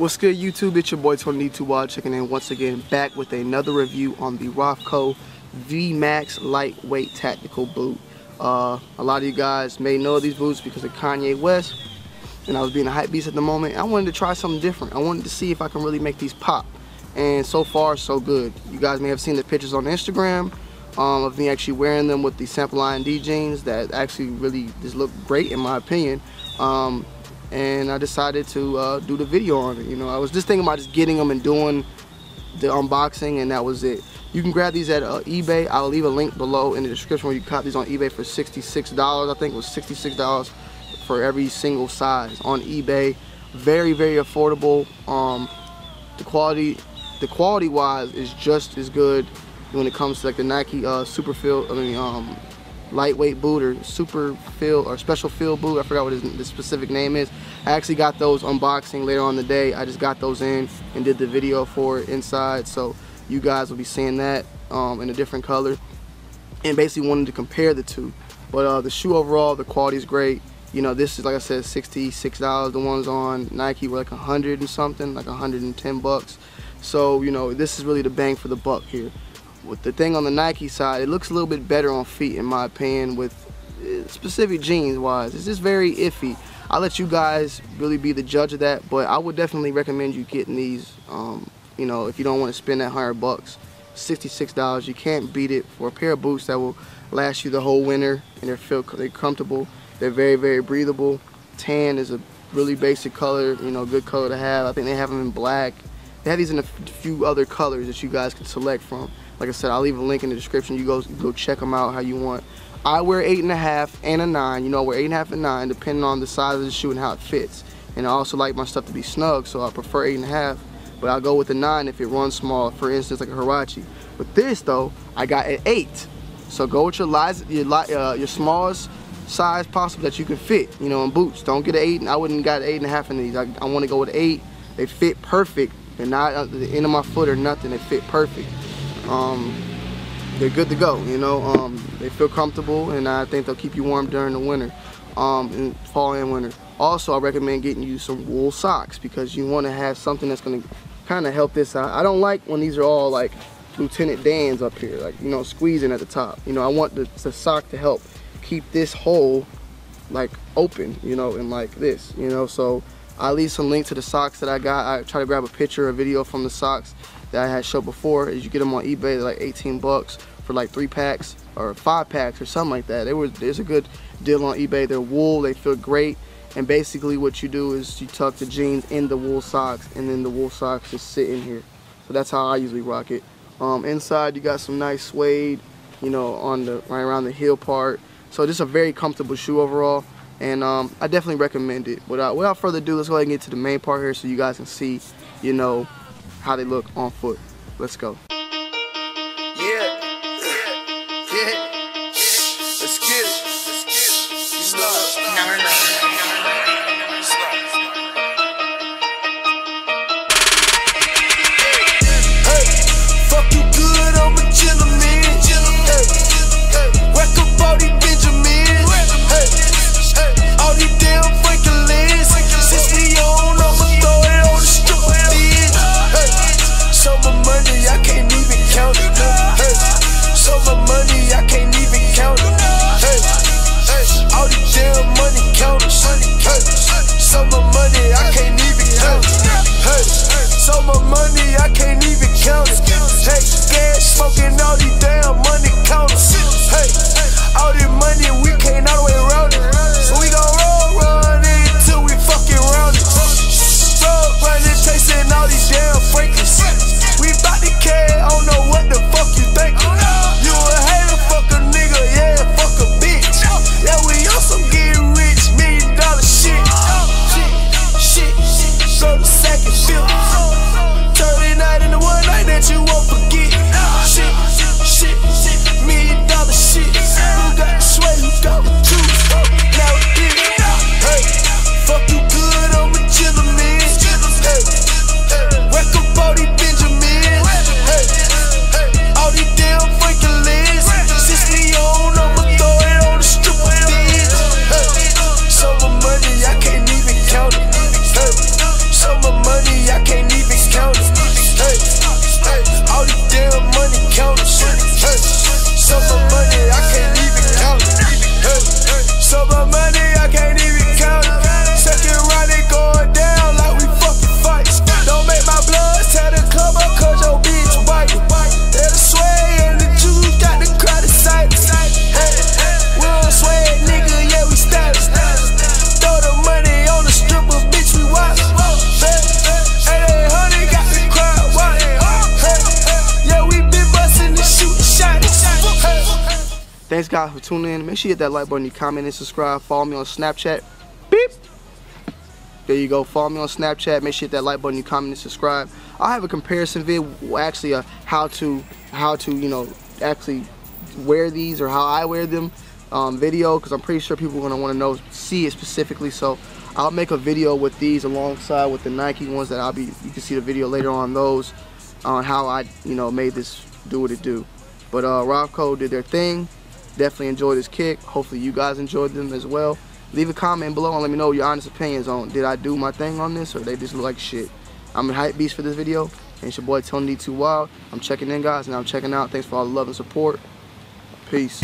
What's good, YouTube? It's your boy Tony2Wild checking in once again, back with another review on the Rothco V Max Lightweight Tactical Boot. A lot of you guys may know these boots because of Kanye West, and I was being a hype beast at the moment. I wanted to try something different. I wanted to see if I can really make these pop, and so far so good. You guys may have seen the pictures on Instagram of me actually wearing them with the Sample IND jeans that actually really just look great in my opinion. And I decided to do the video on it. You know, I was just thinking about just getting them and doing the unboxing, and that was it. You can grab these at eBay. I'll leave a link below in the description where you cop these on eBay for $66. I think it was $66 for every single size on eBay. Very, very affordable. The quality wise is just as good when it comes to like the Nike lightweight boot or super fill or special fill boot. I forgot what the specific name is. I actually got those unboxing later on the day. I just got those in and did the video for it inside, so you guys will be seeing that in a different color, and basically wanted to compare the two. But the shoe overall, the quality is great. You know, this is, like I said, $66. The ones on Nike were like 100 and something, like 110 bucks. So, you know, this is really the bang for the buck here. With the thing on the Nike side, it looks a little bit better on feet in my opinion, with specific jeans wise. It's just very iffy. I'll let you guys really be the judge of that, but I would definitely recommend you getting these, you know, if you don't want to spend that 100 bucks. $66, you can't beat it for a pair of boots that will last you the whole winter, and they're comfortable. They're very, very breathable. Tan is a really basic color, you know, good color to have. I think they have them in black. They have these in a few other colors that you guys can select from. Like I said, I'll leave a link in the description. You go check them out how you want. I wear 8.5 and a 9. You know, I wear 8.5 and 9 depending on the size of the shoe and how it fits. And I also like my stuff to be snug, so I prefer 8.5. But I'll go with the 9 if it runs small, for instance, like a Hirachi. With this though, I got an 8. So go with your smallest size possible that you can fit, you know, in boots. Don't get an 8. I wouldn't got an 8.5 in these. I want to go with 8. They fit perfect. They're not at the end of my foot or nothing. They fit perfect. They're good to go, you know. They feel comfortable, and I think they'll keep you warm during the winter, in fall and winter. Also, I recommend getting you some wool socks because you want to have something that's going to kind of help this out. I don't like when these are all like Lieutenant Dan's up here, like, you know, squeezing at the top. You know, I want the sock to help keep this hole like open, you know, and like this, you know. So I'll leave some link to the socks that I got. I try to grab a picture or video from the socks that I had showed before. As you get them on eBay, they're like 18 bucks for like 3 packs or 5 packs or something like that. There's a good deal on eBay. They're wool, they feel great. And basically what you do is you tuck the jeans in the wool socks, and then the wool socks just sit in here. So that's how I usually rock it. Inside you got some nice suede, you know, on the right around the heel part. So just a very comfortable shoe overall. And I definitely recommend it. Without further ado, let's go ahead and get to the main part here so you guys can see, you know, how they look on foot. Let's go. Let's get it. I guys for tuning in. Make sure you hit that like button, you comment and subscribe. Follow me on Snapchat. Beep. There you go. Follow me on Snapchat. Make sure you hit that like button, you comment and subscribe. I have a comparison video, actually a how to you know actually wear these or how I wear them video, because I'm pretty sure people are gonna want to know, see it specifically. So I'll make a video with these alongside with the Nike ones that I'll be. You can see the video later on those on how I made this do what it do. But Rothco did their thing. Definitely enjoyed this kick. Hopefully you guys enjoyed them as well. Leave a comment below and let me know your honest opinions on, did I do my thing on this or they just look like shit. I'm a hype beast for this video, and it's your boy Tony2Wild. I'm checking in, guys, and I'm checking out. Thanks for all the love and support. Peace.